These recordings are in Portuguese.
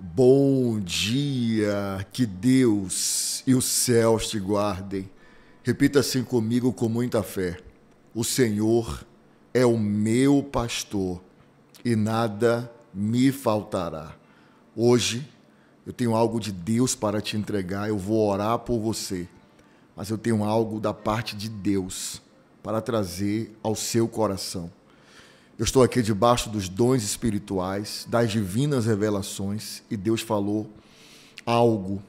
Bom dia, que Deus e os céus te guardem. Repita assim comigo com muita fé. O Senhor é o meu pastor e nada me faltará. Hoje eu tenho algo de Deus para te entregar, eu vou orar por você, mas eu tenho algo da parte de Deus para trazer ao seu coração. Eu estou aqui debaixo dos dons espirituais, das divinas revelações, e Deus falou algo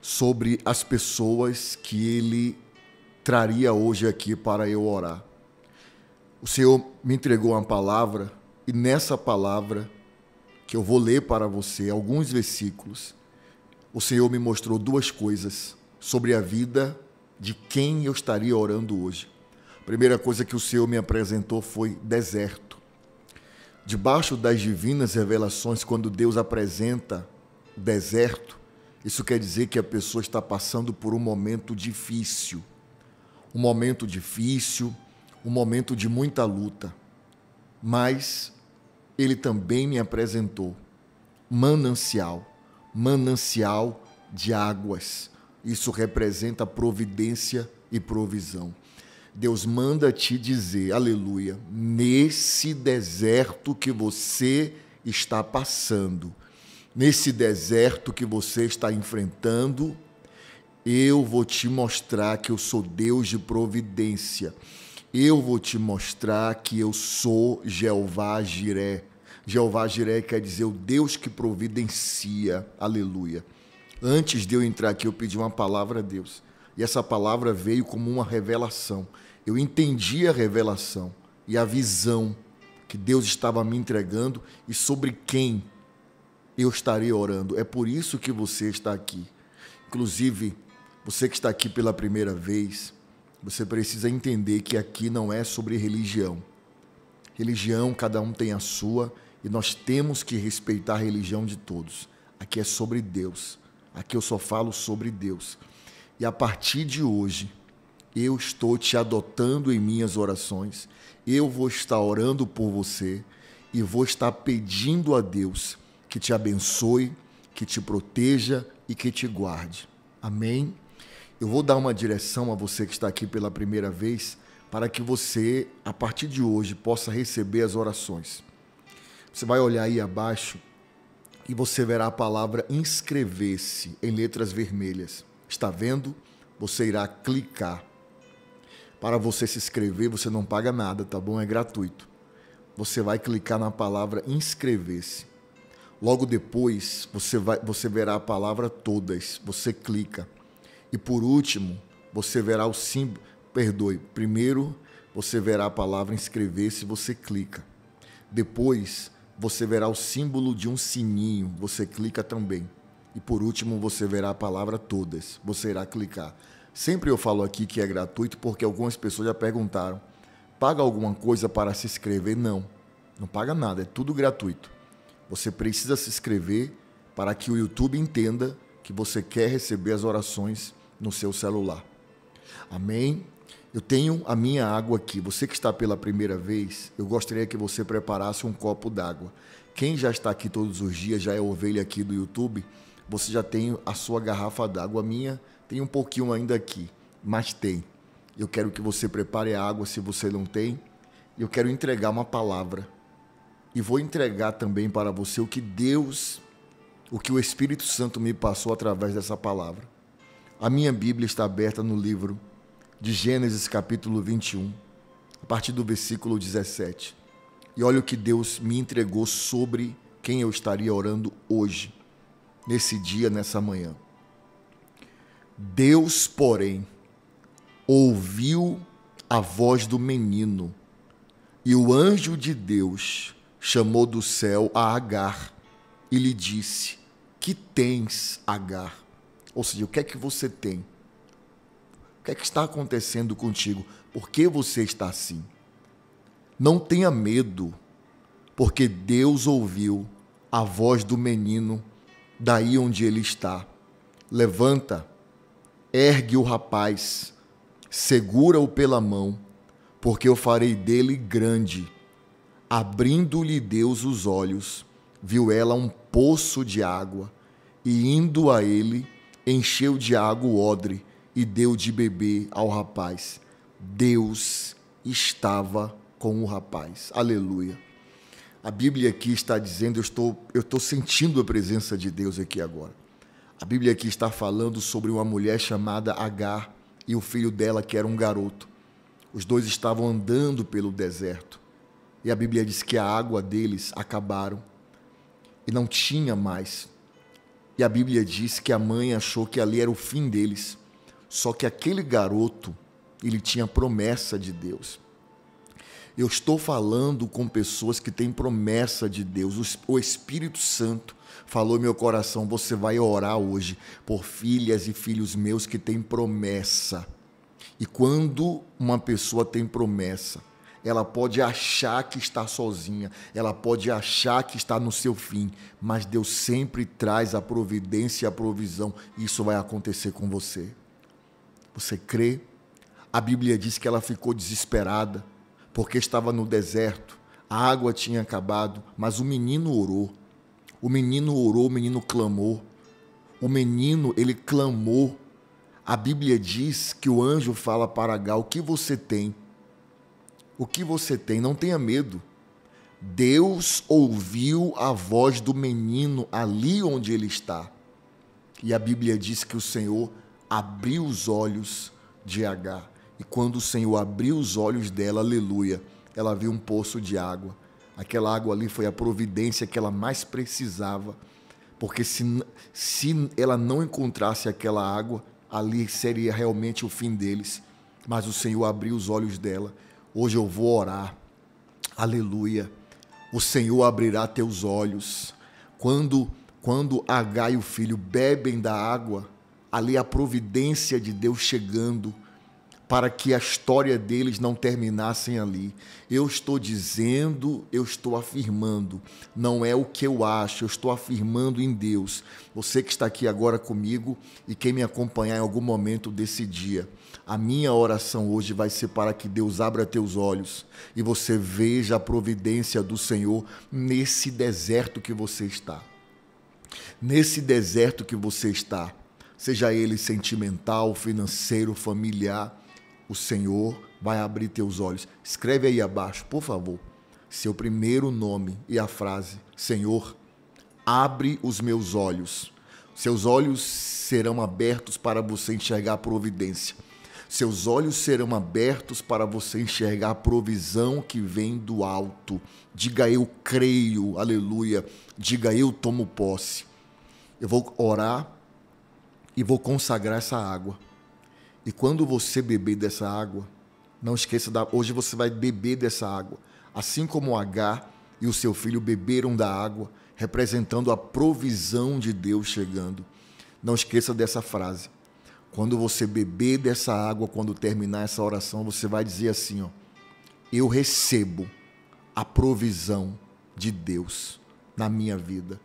sobre as pessoas que Ele traria hoje aqui para eu orar. O Senhor me entregou uma palavra, e nessa palavra, que eu vou ler para você, alguns versículos, o Senhor me mostrou duas coisas sobre a vida de quem eu estaria orando hoje. A primeira coisa que o Senhor me apresentou foi deserto. Debaixo das divinas revelações, quando Deus apresenta deserto, isso quer dizer que a pessoa está passando por um momento difícil. Um momento difícil, um momento de muita luta. Mas Ele também me apresentou manancial, manancial de águas. Isso representa providência e provisão. Deus manda te dizer, aleluia, nesse deserto que você está passando, nesse deserto que você está enfrentando, eu vou te mostrar que eu sou Deus de providência. Eu vou te mostrar que eu sou Jeová Jiré. Jeová Jiré quer dizer o Deus que providencia, aleluia. Antes de eu entrar aqui, eu pedi uma palavra a Deus. E essa palavra veio como uma revelação. Eu entendi a revelação e a visão que Deus estava me entregando e sobre quem eu estarei orando. É por isso que você está aqui. Inclusive, você que está aqui pela primeira vez, você precisa entender que aqui não é sobre religião. Religião, cada um tem a sua, e nós temos que respeitar a religião de todos. Aqui é sobre Deus. Aqui eu só falo sobre Deus. E a partir de hoje, eu estou te adotando em minhas orações, eu vou estar orando por você e vou estar pedindo a Deus que te abençoe, que te proteja e que te guarde. Amém? Eu vou dar uma direção a você que está aqui pela primeira vez para que você, a partir de hoje, possa receber as orações. Você vai olhar aí abaixo e você verá a palavra inscrever-se em letras vermelhas. Está vendo? Você irá clicar. Para você se inscrever, você não paga nada, tá bom? É gratuito. Você vai clicar na palavra inscrever-se. Logo depois, você verá a palavra todas. Você clica. E por último, você verá o símbolo. Perdoe. Primeiro, você verá a palavra inscrever-se, você clica. Depois, você verá o símbolo de um sininho. Você clica também. E por último, você verá a palavra todas. Você irá clicar. Sempre eu falo aqui que é gratuito porque algumas pessoas já perguntaram: paga alguma coisa para se inscrever? Não, não paga nada, é tudo gratuito. Você precisa se inscrever para que o YouTube entenda que você quer receber as orações no seu celular. Amém? Eu tenho a minha água aqui. Você que está pela primeira vez, eu gostaria que você preparasse um copo d'água. Quem já está aqui todos os dias, já é ovelha aqui do YouTube, você já tem a sua garrafa d'água. A minha tem um pouquinho ainda aqui, mas tem. Eu quero que você prepare a água se você não tem. Eu quero entregar uma palavra. E vou entregar também para você o que Deus, o que o Espírito Santo me passou através dessa palavra. A minha Bíblia está aberta no livro de Gênesis capítulo 21, a partir do versículo 17. E olha o que Deus me entregou sobre quem eu estaria orando hoje. Nesse dia, nessa manhã. Deus, porém, ouviu a voz do menino, e o anjo de Deus chamou do céu a Agar e lhe disse: que tens, Agar? Ou seja, o que é que você tem? O que é que está acontecendo contigo? Por que você está assim? Não tenha medo, porque Deus ouviu a voz do menino daí onde ele está. Levanta, ergue o rapaz, segura-o pela mão, porque eu farei dele grande, abrindo-lhe Deus os olhos viu ela um poço de água, e indo a ele, encheu de água o odre e deu de beber ao rapaz. Deus estava com o rapaz. Aleluia. A Bíblia aqui está dizendo, eu estou sentindo a presença de Deus aqui agora. A Bíblia aqui está falando sobre uma mulher chamada Agar e o filho dela, que era um garoto. Os dois estavam andando pelo deserto. E a Bíblia diz que a água deles acabaram e não tinha mais. E a Bíblia diz que a mãe achou que ali era o fim deles. Só que aquele garoto, ele tinha promessa de Deus. Eu estou falando com pessoas que têm promessa de Deus. O Espírito Santo falou em meu coração: você vai orar hoje por filhas e filhos meus que têm promessa. E quando uma pessoa tem promessa, ela pode achar que está sozinha, ela pode achar que está no seu fim, mas Deus sempre traz a providência e a provisão. Isso vai acontecer com você. Você crê? A Bíblia diz que ela ficou desesperada, porque estava no deserto, a água tinha acabado, mas o menino orou. O menino clamou. O menino, ele clamou. A Bíblia diz que o anjo fala para Agar: o que você tem? O que você tem? Não tenha medo. Deus ouviu a voz do menino ali onde ele está. E a Bíblia diz que o Senhor abriu os olhos de Agar. E quando o Senhor abriu os olhos dela, aleluia, ela viu um poço de água. Aquela água ali foi a providência que ela mais precisava. Porque se ela não encontrasse aquela água, ali seria realmente o fim deles. Mas o Senhor abriu os olhos dela. Hoje eu vou orar. Aleluia. O Senhor abrirá teus olhos. Quando Agar e o filho bebem da água, ali a providência de Deus chegando, para que a história deles não terminassem ali. Eu estou dizendo, eu estou afirmando, não é o que eu acho, eu estou afirmando em Deus. Você que está aqui agora comigo e quem me acompanhar em algum momento desse dia, a minha oração hoje vai ser para que Deus abra teus olhos e você veja a providência do Senhor nesse deserto que você está. Nesse deserto que você está, seja ele sentimental, financeiro, familiar, o Senhor vai abrir teus olhos. Escreve aí abaixo, por favor, seu primeiro nome e a frase: Senhor, abre os meus olhos. Seus olhos serão abertos para você enxergar a providência. Seus olhos serão abertos para você enxergar a provisão que vem do alto. Diga: eu creio, aleluia. Diga: eu tomo posse. Eu vou orar e vou consagrar essa água. E quando você beber dessa água, não esqueça, hoje você vai beber dessa água. Assim como Agar e o seu filho beberam da água, representando a provisão de Deus chegando. Não esqueça dessa frase. Quando você beber dessa água, quando terminar essa oração, você vai dizer assim, ó: eu recebo a provisão de Deus na minha vida.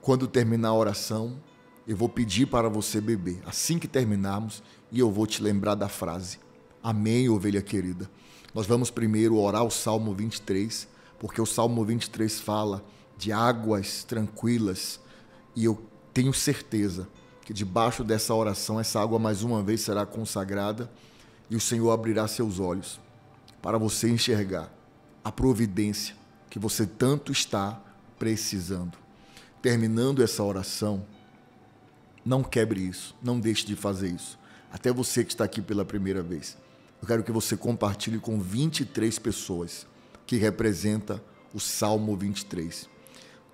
Quando terminar a oração, eu vou pedir para você beber. Assim que terminarmos, e eu vou te lembrar da frase. Amém, ovelha querida. Nós vamos primeiro orar o Salmo 23, porque o Salmo 23 fala de águas tranquilas. E eu tenho certeza que debaixo dessa oração, essa água mais uma vez será consagrada e o Senhor abrirá seus olhos para você enxergar a providência que você tanto está precisando. Terminando essa oração, não quebre isso, não deixe de fazer isso. Até você que está aqui pela primeira vez, eu quero que você compartilhe com 23 pessoas, que representa o Salmo 23.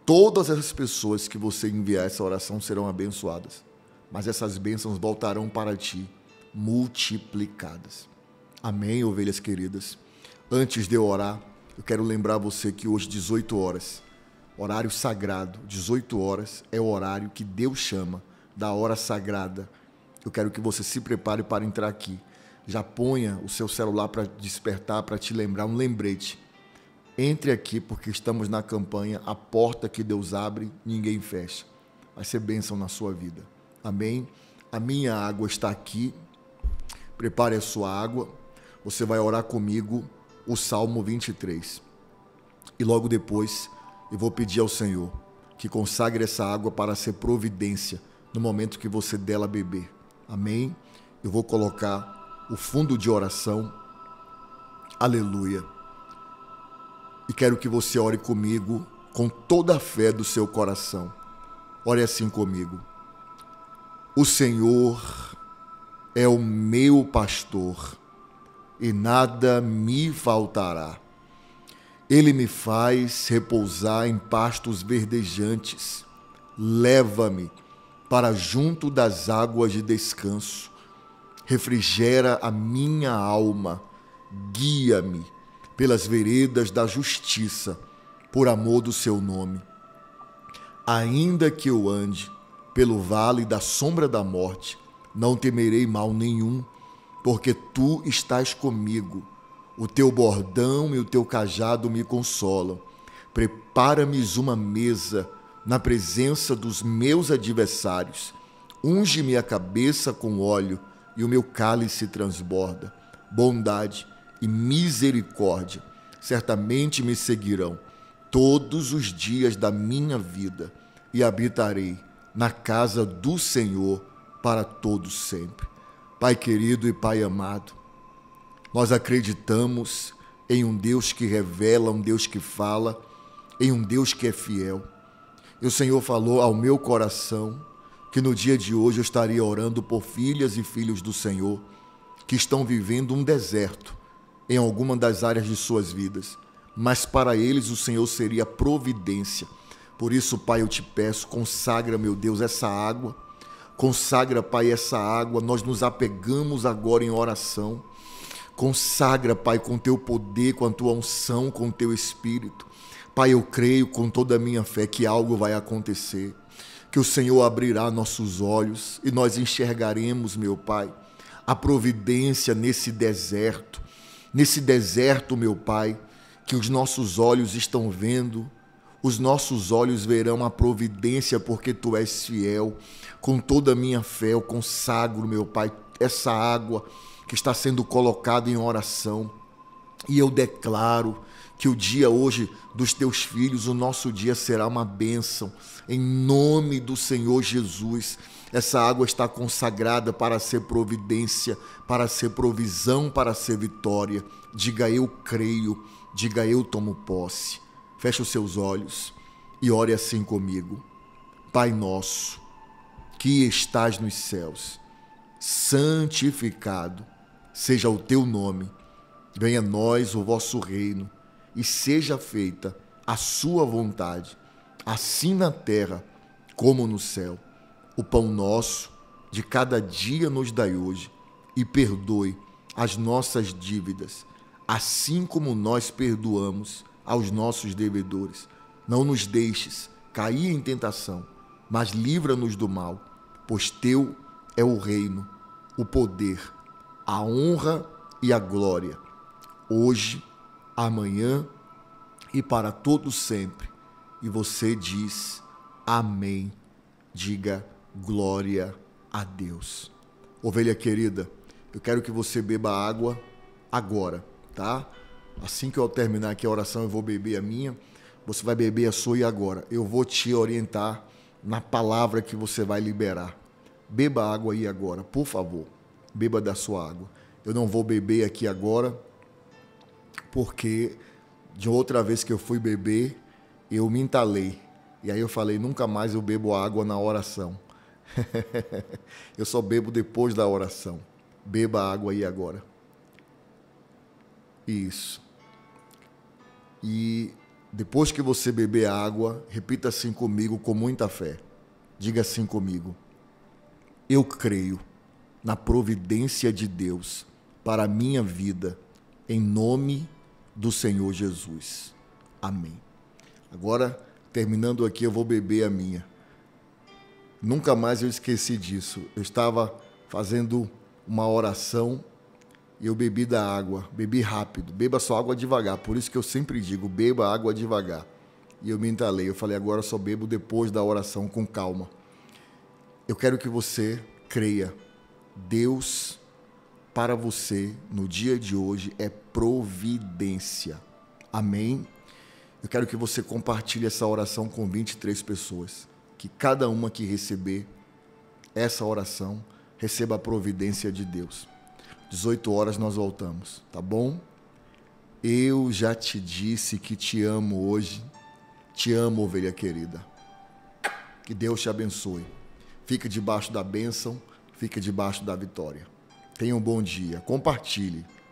Todas essas pessoas que você enviar essa oração serão abençoadas, mas essas bênçãos voltarão para ti, multiplicadas. Amém, ovelhas queridas? Antes de eu orar, eu quero lembrar você que hoje, 18 horas, horário sagrado, 18 horas é o horário que Deus chama da hora sagrada. Eu quero que você se prepare para entrar aqui. Já ponha o seu celular para despertar, para te lembrar, um lembrete. Entre aqui, porque estamos na campanha A Porta que Deus Abre, Ninguém Fecha. Vai ser bênção na sua vida. Amém? A minha água está aqui. Prepare a sua água. Você vai orar comigo o Salmo 23. E logo depois, e vou pedir ao Senhor que consagre essa água para ser providência no momento que você dela beber. Amém? Eu vou colocar o fundo de oração. Aleluia. E quero que você ore comigo com toda a fé do seu coração. Ore assim comigo. O Senhor é o meu pastor e nada me faltará. Ele me faz repousar em pastos verdejantes. Leva-me para junto das águas de descanso. Refrigera a minha alma. Guia-me pelas veredas da justiça, por amor do seu nome. Ainda que eu ande pelo vale da sombra da morte, não temerei mal nenhum, porque tu estás comigo. O teu bordão e o teu cajado me consolam. Prepara-me uma mesa na presença dos meus adversários. Unge-me a cabeça com óleo e o meu cálice transborda. Bondade e misericórdia certamente me seguirão todos os dias da minha vida e habitarei na casa do Senhor para todos sempre. Pai querido e Pai amado, nós acreditamos em um Deus que revela, um Deus que fala, em um Deus que é fiel. E o Senhor falou ao meu coração que no dia de hoje eu estaria orando por filhas e filhos do Senhor que estão vivendo um deserto em alguma das áreas de suas vidas, mas para eles o Senhor seria providência. Por isso, Pai, eu te peço, consagra, meu Deus, essa água. Consagra, Pai, essa água. Nós nos apegamos agora em oração. Consagra, Pai, com teu poder, com a tua unção, com o teu espírito. Pai, eu creio com toda a minha fé que algo vai acontecer, que o Senhor abrirá nossos olhos e nós enxergaremos, meu Pai, a providência nesse deserto. Nesse deserto, meu Pai, que os nossos olhos estão vendo, os nossos olhos verão a providência, porque Tu és fiel. Com toda a minha fé, eu consagro, meu Pai, essa água que está sendo colocada em oração. E eu declaro que o dia hoje dos Teus filhos, o nosso dia será uma bênção. Em nome do Senhor Jesus, essa água está consagrada para ser providência, para ser provisão, para ser vitória. Diga eu creio, diga eu tomo posse. Feche os seus olhos e ore assim comigo. Pai nosso, que estás nos céus, santificado seja o teu nome. Venha a nós o vosso reino e seja feita a sua vontade, assim na terra como no céu. O pão nosso de cada dia nos dai hoje e perdoe as nossas dívidas, assim como nós perdoamos aos nossos devedores. Não nos deixes cair em tentação, mas livra-nos do mal, pois teu é o reino, o poder, a honra e a glória, hoje, amanhã e para todo sempre. E você diz amém. Diga glória a Deus. Ovelha querida, eu quero que você beba água agora, tá? Assim que eu terminar aqui a oração, eu vou beber a minha, você vai beber a sua e agora. Eu vou te orientar na palavra que você vai liberar. Beba água aí agora, por favor. Beba da sua água. Eu não vou beber aqui agora, porque de outra vez que eu fui beber, eu me entalei. E aí eu falei, nunca mais eu bebo água na oração. Eu só bebo depois da oração. Beba água aí agora. Isso. E depois que você beber água, repita assim comigo com muita fé. Diga assim comigo. Eu creio na providência de Deus para a minha vida, em nome do Senhor Jesus. Amém. Agora, terminando aqui, eu vou beber a minha. Nunca mais eu esqueci disso. Eu estava fazendo uma oração e eu bebi da água. Bebi rápido. Beba só água devagar. Por isso que eu sempre digo, beba água devagar. E eu me entalei. Eu falei, agora eu só bebo depois da oração, com calma. Eu quero que você creia. Deus, para você, no dia de hoje, é providência. Amém? Eu quero que você compartilhe essa oração com 23 pessoas. Que cada uma que receber essa oração receba a providência de Deus. 18 horas nós voltamos, tá bom? Eu já te disse que te amo hoje. Te amo, ovelha querida. Que Deus te abençoe. Fica debaixo da bênção, fica debaixo da vitória. Tenha um bom dia. Compartilhe.